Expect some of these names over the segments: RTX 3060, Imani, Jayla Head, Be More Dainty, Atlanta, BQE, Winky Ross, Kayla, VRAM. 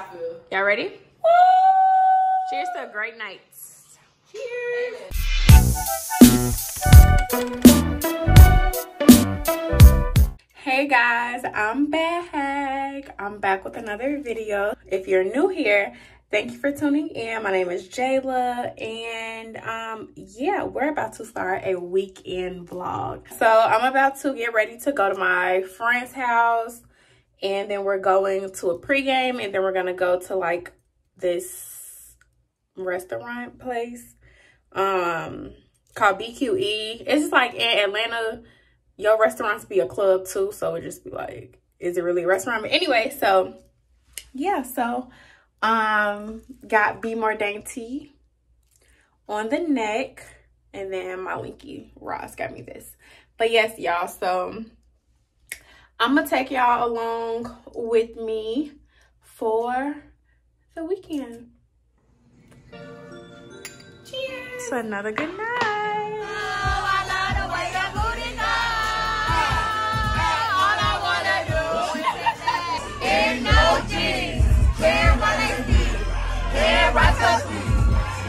how I feel. Y'all ready? Woo! Cheers to a great night. Cheers. Hey guys, I'm back. I'm back with another video. If you're new here, thank you for tuning in. My name is Jayla, and yeah, we're about to start a weekend vlog. So I'm about to get ready to go to my friend's house, and then we're going to a pregame, and then we're gonna go to like this restaurant place called BQE. It's just like in Atlanta, your restaurants be a club too, so it just be like, is it really a restaurant? But anyway, so yeah, so got Be More Dainty on the neck, and then my Winky Ross got me this. But yes, y'all, so I'm gonna take y'all along with me for the weekend. Cheers. So another good night.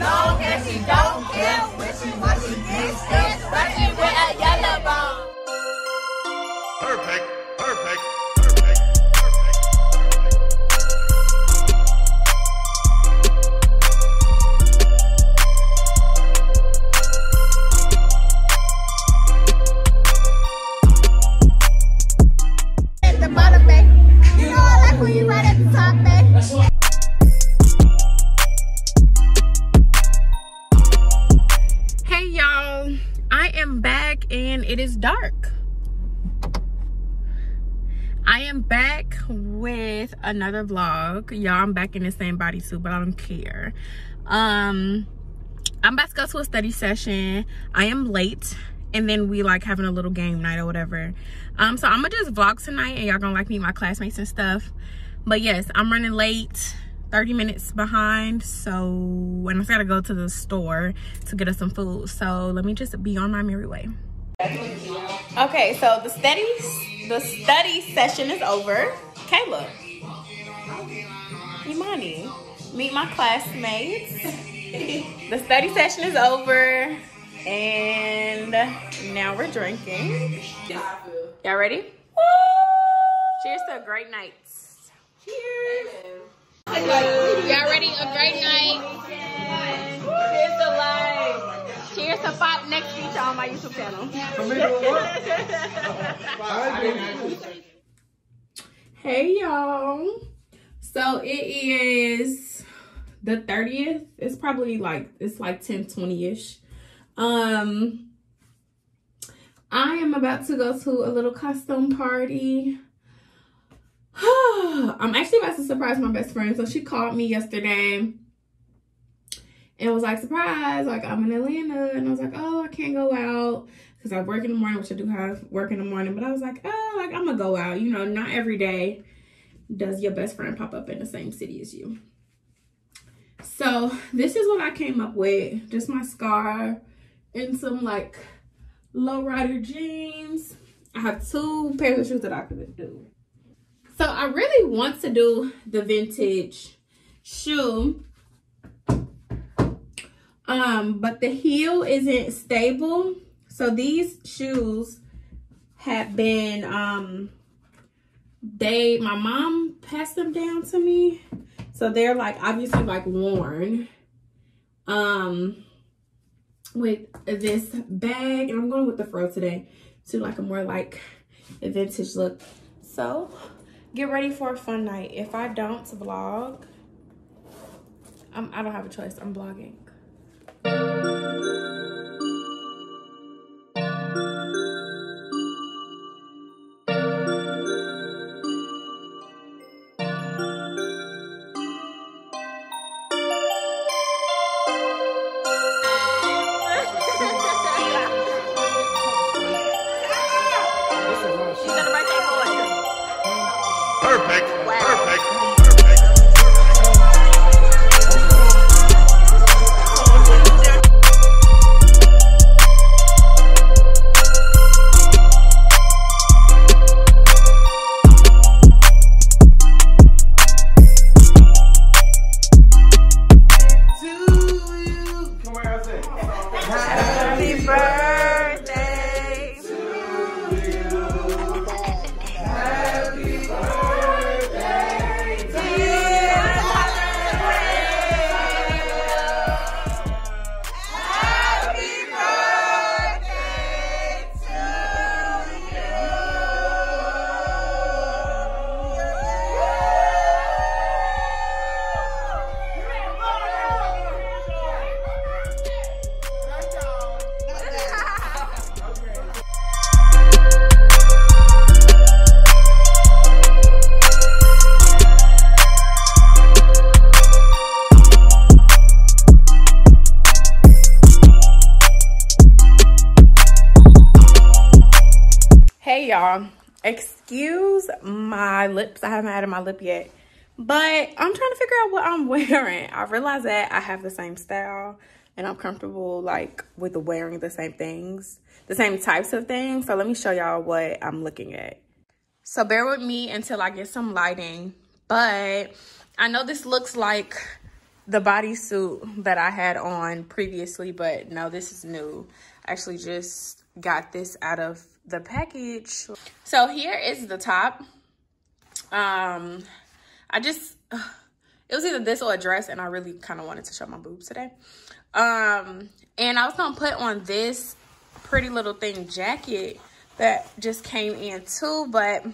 Long as she don't care what she did, she's rushing with a yellow bone. Perfect, perfect, perfect, perfect. At the bottom, babe. You know I like when you right at the top, babe. That's what and it is dark. I am back with another vlog. Y'all, I'm back in the same body suit, but I don't care. I'm about to go to a study session. I am late, and then we like having a little game night or whatever. So I'm gonna just vlog tonight, and y'all gonna like meet my classmates and stuff. But yes, I'm running late, 30 minutes behind, so, and I just gotta go to the store to get us some food. So let me just be on my merry way. Okay, so the study session is over. Kayla, Imani, meet my classmates. The study session is over, and now we're drinking. Y'all ready? Woo! Cheers to a great night. Cheers. Y'all ready? A great night. Cheers to life. Cheers to Pop next feature on my YouTube channel. Hey y'all. So it is the 30th. It's probably like, it's like 10:20-ish. I am about to go to a little costume party. I'm actually about to surprise my best friend. So she called me yesterday. It was like, surprise, like I'm in Atlanta. And I was like, oh, I can't go out because I work in the morning, which I do have work in the morning. But I was like, oh, like I'm gonna go out. You know, not every day does your best friend pop up in the same city as you. So this is what I came up with. Just my scarf and some like lowrider jeans. I have two pairs of shoes that I could do. So I really want to do the vintage shoe. But the heel isn't stable, so these shoes have been my mom passed them down to me, so they're like obviously like worn with this bag, and I'm going with the fro today to like a more like a vintage look. So get ready for a fun night. If I don't vlog, I don't have a choice. I'm vlogging. y'all. Excuse my lips. I haven't added my lip yet, but I'm trying to figure out what I'm wearing. I realize that I have the same style and I'm comfortable like with wearing the same things, the same types of things. So let me show y'all what I'm looking at. So bear with me until I get some lighting, but I know this looks like the bodysuit that I had on previously, but no, this is new. I actually just got this out of the package. So here is the top. It was either this or a dress, and I really kind of wanted to show my boobs today. And I was gonna put on this pretty little thing jacket that just came in too, but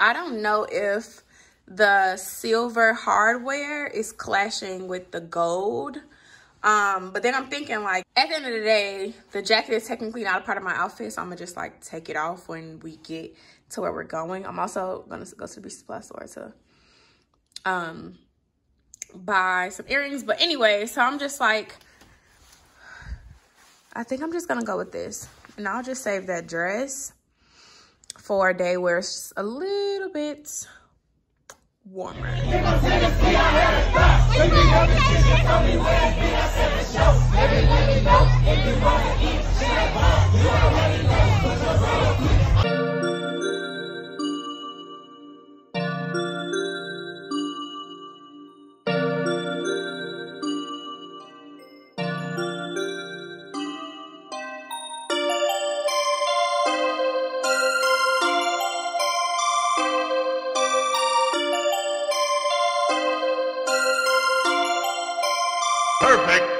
I don't know if the silver hardware is clashing with the gold. But then I'm thinking, like, at the end of the day, the jacket is technically not a part of my outfit, so I'm gonna just like take it off when we get to where we're going. I'm also gonna go to the beauty supply store to buy some earrings, but anyway, so I'm just like, I think I'm just gonna go with this, and I'll just save that dress for a day where it's just a little bit warmer. Perfect.